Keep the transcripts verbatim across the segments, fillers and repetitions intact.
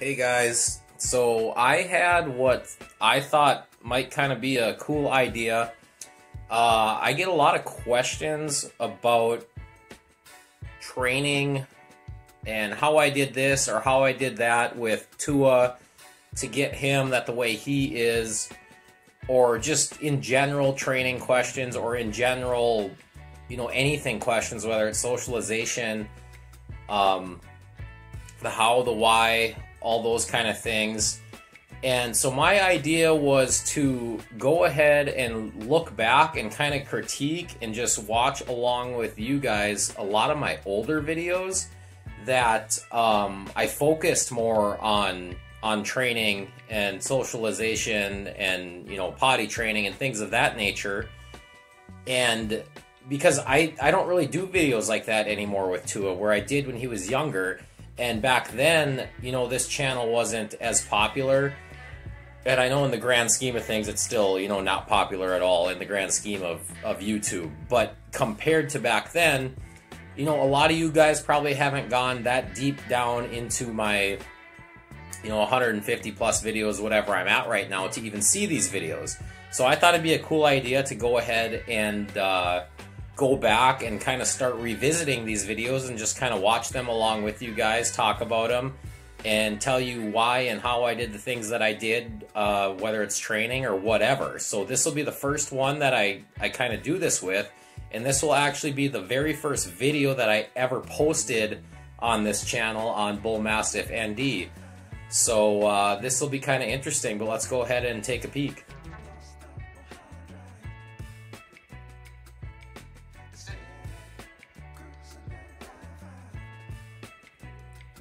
Hey guys, so I had what I thought might kind of be a cool idea. Uh, I get a lot of questions about training and how I did this or how I did that with Tua to get him that the way he is, or just in general training questions, or in general, you know, anything questions, whether it's socialization, um, the how, the why, all those kind of things. And so my idea was to go ahead and look back and kind of critique and just watch along with you guys a lot of my older videos that um, I focused more on on training and socialization and, you know, potty training and things of that nature. And because I, I don't really do videos like that anymore with Tua, where I did when he was younger. And back then, you know, this channel wasn't as popular. And I know in the grand scheme of things, it's still, you know, not popular at all in the grand scheme of, of YouTube. But compared to back then, you know, a lot of you guys probably haven't gone that deep down into my, you know, one hundred fifty plus videos, whatever I'm at right now, to even see these videos. So I thought it'd be a cool idea to go ahead and uh, go back and kind of start revisiting these videos and just kind of watch them along with you guys, talk about them, and tell you why and how I did the things that I did, uh, whether it's training or whatever. So this will be the first one that I, I kind of do this with, and this will actually be the very first video that I ever posted on this channel on Bullmastiff N D. So uh, this will be kind of interesting, but let's go ahead and take a peek.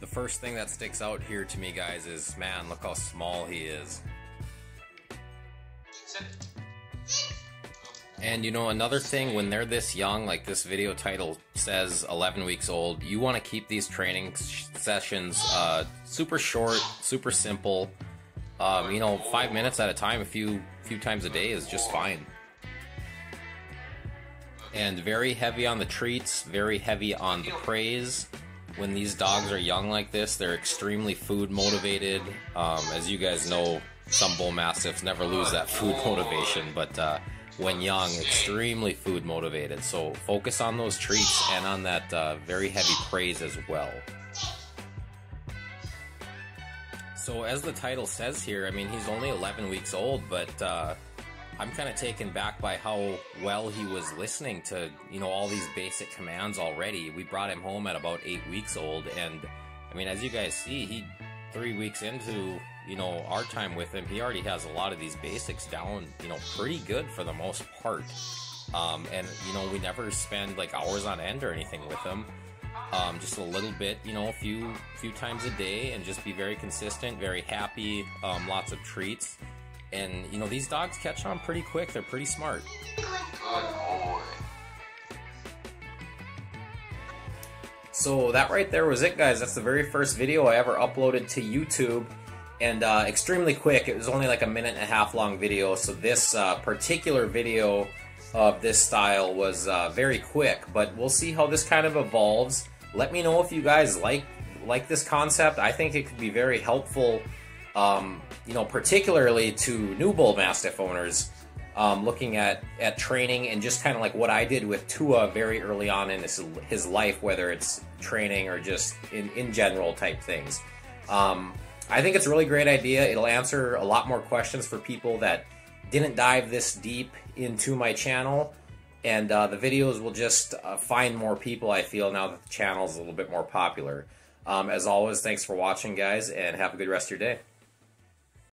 The first thing that sticks out here to me, guys, is, man, look how small he is. And you know, another thing, when they're this young, like this video title says, eleven weeks old, you want to keep these training sessions uh, super short, super simple. Um, you know, five minutes at a time, a few few times a day is just fine. And very heavy on the treats, very heavy on the praise. When these dogs are young like this, they're extremely food motivated. Um, as you guys know, some Bullmastiffs never lose that food motivation, but uh, when young, extremely food motivated. So focus on those treats and on that uh, very heavy praise as well. So as the title says here, I mean, he's only eleven weeks old, but uh, I'm kind of taken back by how well he was listening to, you know, all these basic commands already. We brought him home at about eight weeks old, and I mean, as you guys see, he three weeks into, you know, our time with him, he already has a lot of these basics down, you know, pretty good for the most part. Um, and you know, we never spend like hours on end or anything with him. Um, just a little bit, you know, a few few times a day, and just be very consistent, very happy, um, lots of treats. And, you know, these dogs catch on pretty quick. They're pretty smart. Good boy. So that right there was it, guys. That's the very first video I ever uploaded to YouTube. And uh, extremely quick. It was only like a minute and a half long video. So this uh, particular video of this style was uh, very quick. But we'll see how this kind of evolves. Let me know if you guys like, like this concept. I think it could be very helpful. Um, you know, particularly to new Bullmastiff owners, um, looking at, at training and just kind of like what I did with Tua very early on in his, his life, whether it's training or just in, in general type things. Um, I think it's a really great idea. It'll answer a lot more questions for people that didn't dive this deep into my channel. And uh, the videos will just uh, find more people, I feel, now that the channel's a little bit more popular. Um, as always, thanks for watching, guys, and have a good rest of your day.